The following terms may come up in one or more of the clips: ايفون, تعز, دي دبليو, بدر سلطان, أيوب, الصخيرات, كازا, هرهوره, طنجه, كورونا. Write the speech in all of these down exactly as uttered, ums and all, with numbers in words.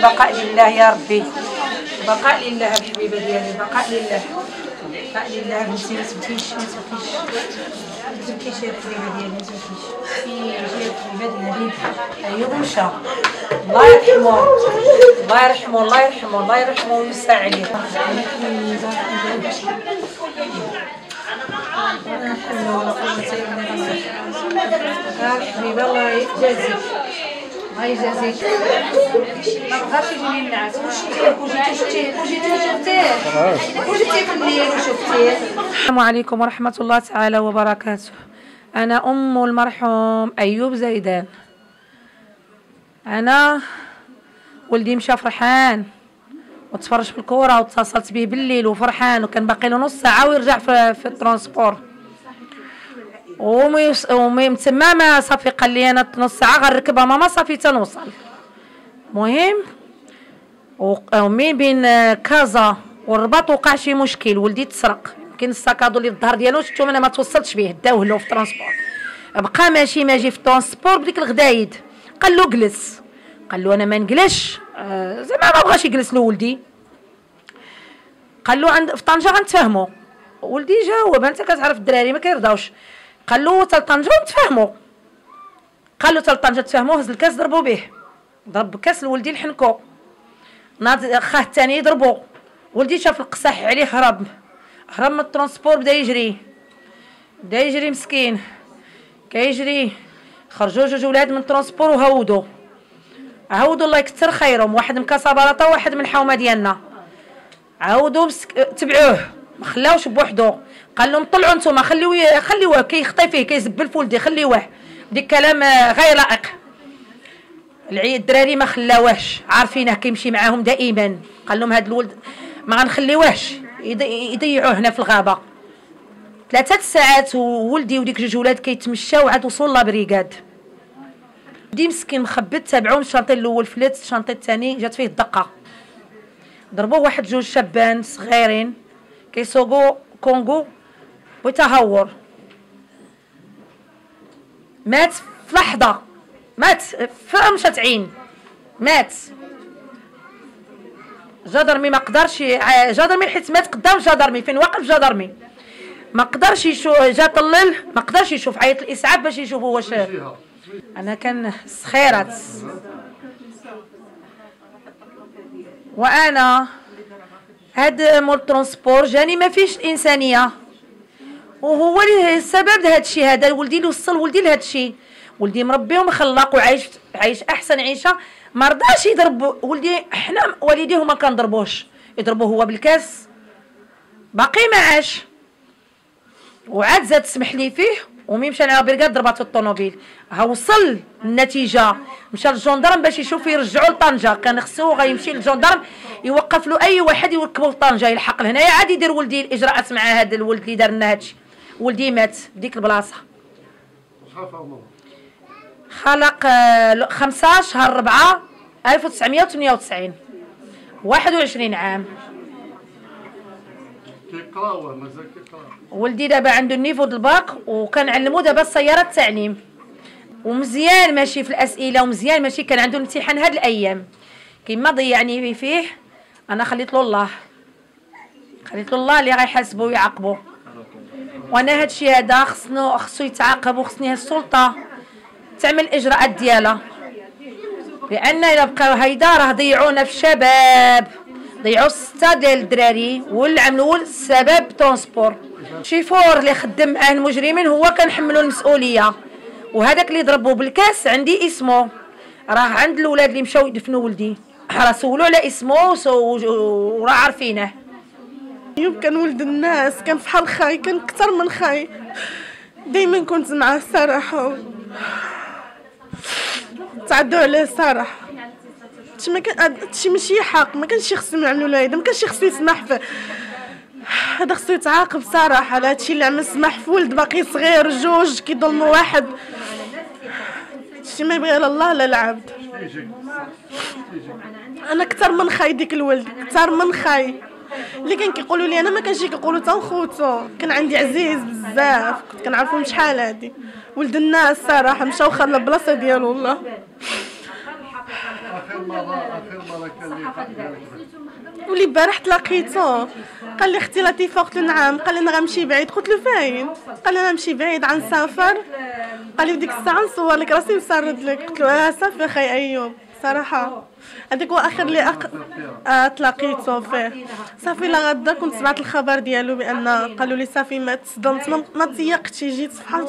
بقاء لله يا ربي، بقاء لله الحبيبه ديالي، بقاء لله، بقاء لله. بنتي ما تبكيش ما تبكيش ما تبكيش يا الحبيبه ديالي، ما تبكيش. في جات الحبيبه ديالي أيوب مشى، الله يرحمه الله يرحمه الله يرحمه الله يرحمه ويوسع عليه. لا حول ولا قوة إلا بالله. يا الحبيبه الله يجازيك الله يجازيك، ما بغاش يجيني النعاس. وشفتيه وجيتي شفتيه وجيتي شفتيه وجيتي في الليل وشفتيه. السلام عليكم ورحمة الله تعالى وبركاته. أنا أم المرحوم أيوب زيدان. أنا ولدي مشى فرحان وتفرج في الكورة، واتصلت به بالليل وفرحان، وكان باقي له نص ساعة ويرجع في, في الترونسبور. ومي ومي تما ما صافي قال لي انا نص ساعه غنركبها ماما، صافي تنوصل. المهم ومين بين كازا والرباط وقع شي مشكل، ولدي تسرق. يمكن الساكادو اللي في الظهر ديالو شفتو انا ما توصلتش بيه، داوه له في الترونسبور. بقى ماشي ماجي في الترونسبور بديك الغدايد، قال له جلس، قال له انا ما نجلسش، زعما ما بغاش يجلس له ولدي. قال له عند في طنجه غنتفاهموا. ولدي جاوب، انت كتعرف الدراري ما كيرضاوش. قال له حتى لطنجة نتفاهموا، قال له حتى لطنجة تفاهموا. هز الكاس ضربوا به، ضرب كاس لولدي الحنكو. ناض خاه الثاني يضربوا، ولدي شاف القصاح عليه هرب، هرب من الترونسبور، بدا يجري بدا يجري مسكين كيجري. خرجوا جوج ولاد من الترونسبور وهودوا عاودوا، الله يكثر خيرهم، واحد من كاسابلاطه وواحد من الحومه ديالنا. عاودوا تبعوه، ما خلاوش بوحدو. قال لهم طلعوا نتوما، خليوه خليوه كيخطي فيه كيزبل في ولدي، خليوه. ديك كلام غير لائق. الدراري ما خلاوهش، عارفينه كيمشي معاهم دائما. قال لهم هذا الولد ما غنخليوهش يضيعوه هنا في الغابه. ثلاثه ساعات وولدي وديك جوج ولاد كيتمشاو، عاد وصلوا لابريكاد. ولدي مسكين مخبت، تابعوه من الشانطي الاول فلات، الشانطي الثاني جات فيه الدقه. ضربوه واحد جوج شابان صغيرين كيسوقوا كونغو ويتهور. مات في لحظه، مات في رمشة عين، مات. جدرمي ما قدرش، جدرمي حيت مات قدام جدرمي، فين واقف جدرمي ما قدرش يشوف. جا طلل ما قدرش يشوف، عيط الاسعاف باش يشوفوا واش. انا كان صخيرات وانا هاد مول ترونسبور جاني ما فيش الانسانيه، وهو اللي السبب لهذا الشيء هذا. ولدي اللي وصل ولدي لهذا الشيء، ولدي مربي ومخلق وعايش عايش احسن عيشه، ما رضاش يضرب ولدي. حنا والديه ما كنضربوش، يضربوه هو بالكاس، باقي ما عاش. وعاد زاد تسمح لي فيه، ومين مشى على بركاد ضربات الطونوبيل. ها وصل النتيجه، مشى للجندرم باش يشوف يرجعوا لطنجه. كان خصو غيمشي للجندرم يوقف له اي واحد يركبوا لطنجه يلحق لهنايا، عاد يدير ولدي الاجراءات مع هذا الولد اللي دار لنا هادشي. ولدي مات بديك البلاصه. خلق خمسة شهر ربعة ألف وتسعمية وثمانية وتسعين، واحد وعشرين عام. كيقراو مازال كيقراو. ولدي دابا عنده النيفو د الباك، وكنعلمو دابا السياره التعليم. ومزيان ماشي في الاسئله، ومزيان ماشي. كان عنده الامتحان هاد الايام كيما ضيعني فيه، انا خليت له الله، خليت له الله اللي غيحاسبو ويعاقبو. وانا هادشي هذا خصنو خصو يتعاقب، وخصني السلطه تعمل الاجراءات ديالها، لان الا بقاو هيدا راه ضيعونا في الشباب، ضيعوا سته ديال الدراري. والعام الاول سبب ترونسبور، شيفور اللي خدم معاه المجرمين هو كنحملو المسؤوليه. وهذاك اللي ضربوه بالكاس عندي اسمه، راه عند الاولاد اللي مشاو يدفنوا ولدي، راه سولو على اسمه وراه عارفينه. أيوب كان ولد الناس، كان فحال خاي، كان اكثر من خاي، دائما كنت معاه الصراحه، تعدوا عليه الصراحه. هادشي ما كان هادشي ماشي حق، ما كانش يخصو مع الولاده، ما كانش يخصو يسمح فيه. هذا خصو يتعاقب صراحه على هادشي اللي عمل سماح في ولد باقي صغير جوج كيظلموا واحد، هادشي ما يبغي لا الله لا العبد. انا كثر من خاي ديك الولد، كثر من خاي اللي كان كيقولوا لي انا ما كنجي كيقولوا تا خوتو، كان عندي عزيز بزاف كنت كنعرفهم شحال هادي، ولد الناس صراحه مشاو خلى البلاصه ديالو والله. اخر مره اخر مره كان لي ولي البارح تلاقيتو قال لي اختي لطيفه، قلت له نعم، قال لي انا غنمشي بعيد، قلت له فاين، قال لي انا غنمشي بعيد غنسافر، قال لي ديك الساعه نصور لك راسي ونسرد لك، قلت له اه صافي اخي ايوب. صراحه هذاك هو اخر اللي أق... آه تلاقيتو فيه. صافي لا غدا كنت سمعت الخبر ديالو بان قالوا لي صافي ما تصدمت، ما تيقتش، جيت فحال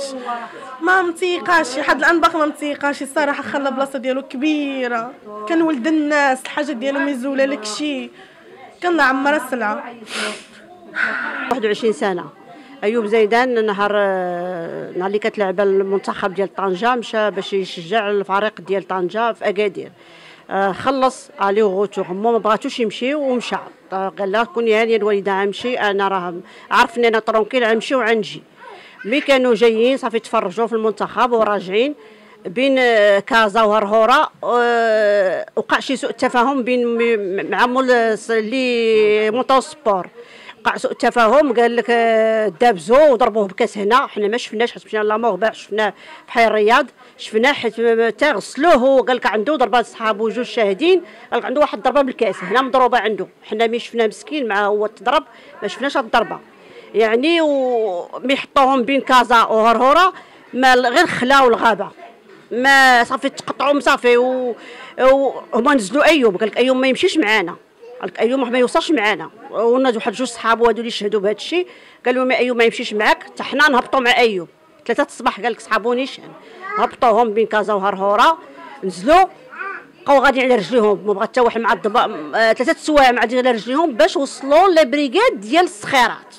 ما متيقاش، لحد الان باقي ما متيقاش الصراحه، خلى البلاصه ديالو كبيره، كان ولد الناس، الحاجه ديالو ما يزولها لك شي، كان عمرها السلعه. واحد وعشرين سنه ايوب زيدان، نهار نهار اللي كتلعب المنتخب ديال طنجه مشى باش يشجع الفريق ديال طنجه في اكادير، خلص عليه غوتو غمو ما بغاتوش يمشي ومشى، قال لها كوني هانيه الوالده غنمشي، انا راه عرفني انا طرونكيل غنمشي وغنجي. ملي كانوا جايين صافي تفرجوا في المنتخب وراجعين بين كازا وهرهوره وقع شي سوء تفاهم بين مع اللي مونطوسبور، وقع سوء تفاهم، قال لك دابزو وضربوه بكاس هنا، حنا ما شفناش حيت مشينا لامورباع، شفناه في بحير الرياض، شفناه حيت تا غسلوه، وقال لك عنده ضربه صحابو جوج شاهدين، قال لك عنده واحد الضربه بالكاس هنا مضروبه عنده، حنا ملي شفناه مسكين معاه هو تضرب ما شفناش هاد الضربه يعني. وملي حطوهم بين كازا وهرهوره ما غير خلاو الغابه، ما صافي تقطعوا صافي، وهما نزلوا ايوب، قال لك ايوب ما يمشيش معانا، قال لك ايوب ما يوصلش معانا، ونا واحد جوج صحابو هادو اللي شهدوا بهذا الشيء، قال لهم ايوب ما يمشيش معاك حتى حنا نهبطوا مع ايوب. ثلاثه الصباح قال لك صحابو نيشان، هبطوهم بين كازا وهرهوره، نزلوا بقاو غادي على رجليهم، ما بغا حتى واحد مع ثلاثه السوايع معدين على رجليهم باش وصلوا لبريغاد ديال الصخيرات.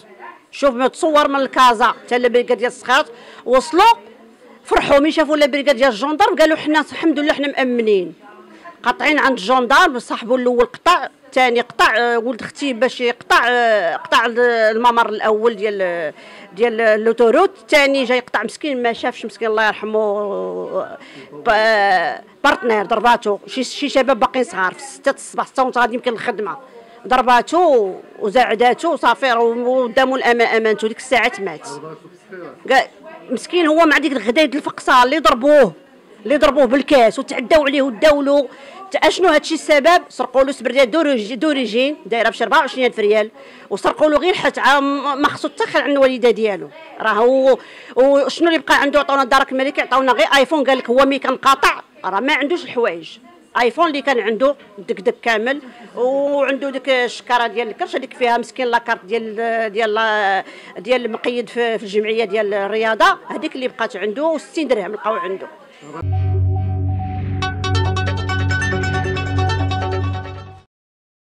شوف متصور من كازا حتى لبريغاد ديال الصخيرات، وصلوا فرحوا ملي شافوا لبريغاد ديال الجندر، قالوا حنا الحمد لله حنا مامنين، قاطعين عند الجندار. صاحبو الاول قطع، الثاني قطع ولد اختي باش يقطع قطع الممر الاول ديال ديال اللوتوروت، الثاني جاي يقطع مسكين ما شافش مسكين الله يرحمه بارتنير ضرباتو، شي شي شباب باقيين صغار في ستة الصباح حتى وانت غادي يمكن للخدمه، ضرباتو وزعداتو صافي ودامو امانته، ديك الساعه مات مسكين هو مع ديك الغدايد الفقصه اللي ضربوه اللي ضربوه بالكاس وتعداو عليه وداولو. اشنو هادشي السبب؟ سرقوا له سبرديه دوريجين دايره بشي أربعة وعشرين ألف ريال، وسرقوا له غير حيت ما خصو تاخر عن الوالده ديالو، راه هو وشنو اللي بقى عنده، عطاونا الدرك الملكي عطاونا غير ايفون، قال لك هو ملي كنقاطع راه ما عندوش الحوايج، ايفون اللي كان عنده دكدك كامل، وعنده ديك الشكاره ديال الكرش هذيك فيها مسكين لاكارت ديال ديال ديال المقيد في الجمعيه ديال الرياضه، هذيك اللي بقات عنده، وستين درهم لقاو عنده.